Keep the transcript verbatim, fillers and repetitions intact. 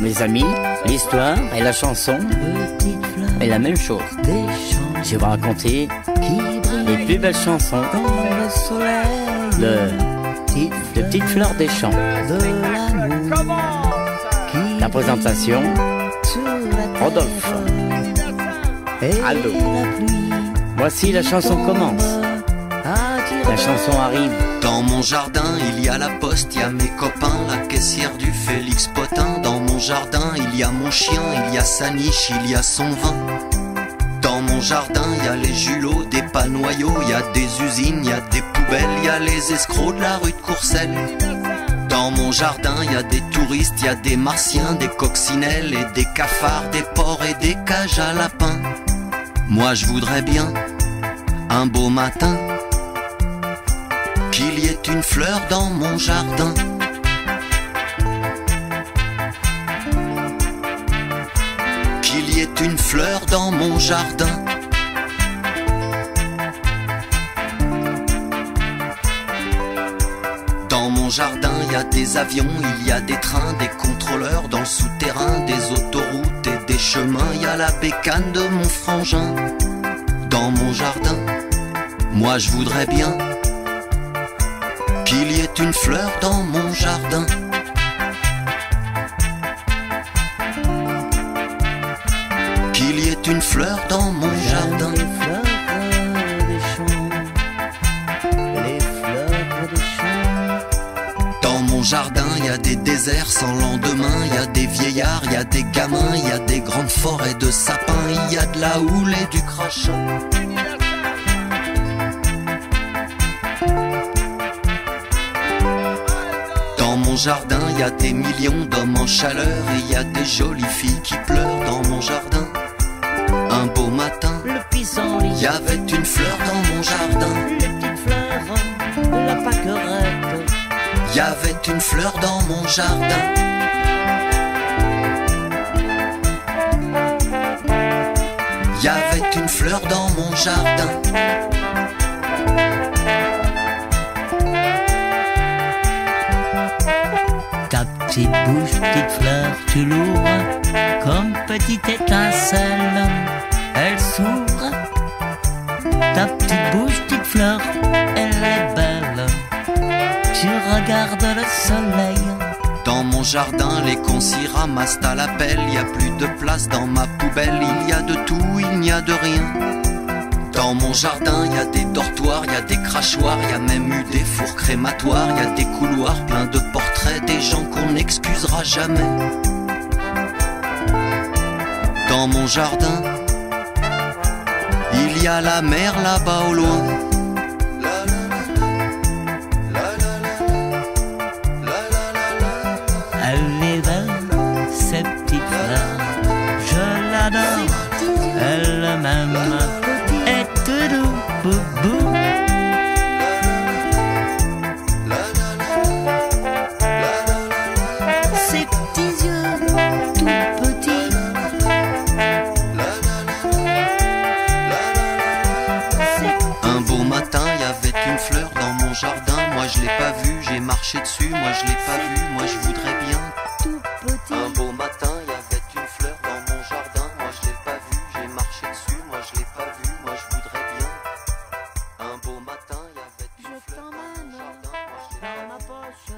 Mes amis, l'histoire et la chanson est la même chose. Je vais vous raconter les plus belles chansons de, de Petite Fleur des Champs. La présentation, Rodolphe, Aldo. Voici la chanson commence. La chanson arrive. Dans mon jardin, il y a la poste, il y a mes copains, la caissière du Félix Potin. Dans mon jardin, il y a mon chien, il y a sa niche, il y a son vin. Dans mon jardin, il y a les julots, des panoyaux, il y a des usines, il y a des poubelles, il y a les escrocs de la rue de Courcelles. Dans mon jardin, il y a des touristes, il y a des martiens, des coccinelles et des cafards, des porcs et des cages à lapins. Moi je voudrais bien, un beau matin, qu'il y ait une fleur dans mon jardin. Qu'il y ait une fleur dans mon jardin. Dans mon jardin, il y a des avions, il y a des trains, des contrôleurs dans le souterrain, des autoroutes et des chemins, il y a la bécane de mon frangin. Dans mon jardin, moi je voudrais bien qu'il y ait une fleur dans mon jardin. Qu'il y ait une fleur dans mon jardin. Dans mon jardin, il y a des déserts sans lendemain, il y a des vieillards, il y a des gamins, il y a des grandes forêts de sapins, il y a de la houle et du crachat. Dans mon jardin, il y a des millions d'hommes en chaleur, il y a des jolies filles qui pleurent. Dans mon jardin, un beau matin, il y avait une fleur dans mon jardin. Il y avait une fleur dans mon jardin. Il y avait une fleur dans mon jardin. Ta petite bouche, petite fleur, tu l'ouvres comme petite étincelle. Elle s'ouvre. Ta petite bouche, petite fleur, elle est belle. Tu regardes le soleil. Dans mon jardin, les cons s'y ramassent à la pelle. Il n'y a plus de place dans ma poubelle. Il y a de tout, il n'y a de rien. Dans mon jardin, il y a des dortoirs, il y a des crachoirs, il y a même eu des fours crématoires, il y a des couloirs pleins de portraits, des gens qu'on n'excusera jamais. Dans mon jardin, il y a la mer là-bas au loin. Elle m'aime et tout doux, bou bou. Ses petits yeux tout petits, un beau matin, il y avait une fleur dans mon jardin. Moi je l'ai pas vue, j'ai marché dessus. Moi je l'ai pas vue, moi je voudrais bien, tout petit, un beau matin. Sure.